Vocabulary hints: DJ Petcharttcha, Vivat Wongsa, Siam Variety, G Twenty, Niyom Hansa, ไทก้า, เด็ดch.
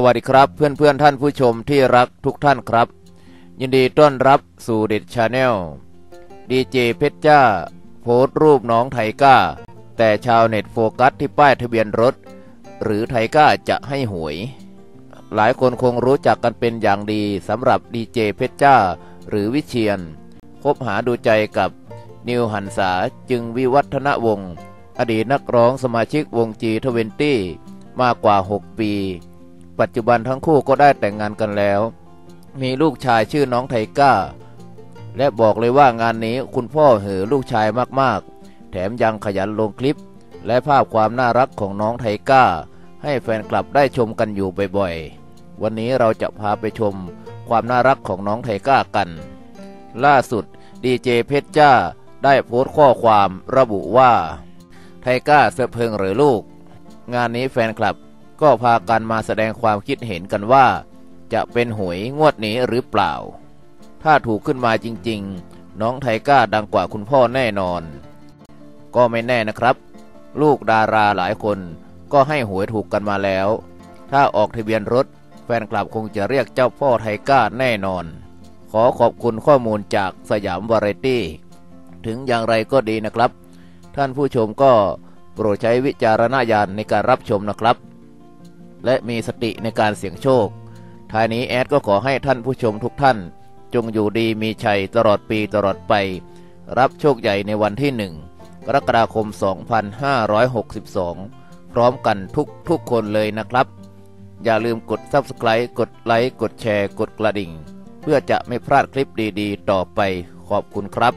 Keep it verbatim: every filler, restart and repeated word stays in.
สวัสดีครับเพื่อนเพื่อนท่านผู้ชมที่รักทุกท่านครับยินดีต้อนรับสู่เด็ดชาแนลดีเจเพชรจ้าโพสต์รูปน้องไทก้าแต่ชาวเน็ตโฟกัสที่ป้ายทะเบียนรถหรือไทก้าจะให้หวยหลายคนคงรู้จักกันเป็นอย่างดีสำหรับดีเจเพชรจ้าหรือวิเชียรคบหาดูใจกับนิวหันษาจึงวิวัฒนวงศ์อดีตนักร้องสมาชิกวง จี ทเวนตี้ มากกว่าหกปีปัจจุบันทั้งคู่ก็ได้แต่งงานกันแล้วมีลูกชายชื่อน้องไทก้าและบอกเลยว่างานนี้คุณพ่อเห่อลูกชายมากๆแถมยังขยันลงคลิปและภาพความน่ารักของน้องไทก้าให้แฟนคลับได้ชมกันอยู่บ่อยๆวันนี้เราจะพาไปชมความน่ารักของน้องไทก้ากันล่าสุดดีเจเพชรจ้าได้โพสต์ข้อความระบุว่าไทก้าเสพเพลิงหรือลูกงานนี้แฟนคลับก็พากันมาแสดงความคิดเห็นกันว่าจะเป็นหวยงวดนี้หรือเปล่าถ้าถูกขึ้นมาจริงๆน้องไทก้าดังกว่าคุณพ่อแน่นอนก็ไม่แน่นะครับลูกดาราหลายคนก็ให้หวยถูกกันมาแล้วถ้าออกทะเบียนรถแฟนคลับคงจะเรียกเจ้าพ่อไทก้าแน่นอนขอขอบคุณข้อมูลจากสยามวาไรตี้ถึงอย่างไรก็ดีนะครับท่านผู้ชมก็โปรดใช้วิจารณญาณในการรับชมนะครับและมีสติในการเสี่ยงโชคท้ายนี้แอดก็ขอให้ท่านผู้ชมทุกท่านจงอยู่ดีมีชัยตลอดปีตลอดไปรับโชคใหญ่ในวันที่หนึ่งกรกฎาคมสองพันห้าร้อยหกสิบสองพร้อมกันทุกทุกคนเลยนะครับอย่าลืมกด ซับสไครบ์ กดไลค์กดแชร์กดกระดิ่งเพื่อจะไม่พลาดคลิปดีๆต่อไปขอบคุณครับ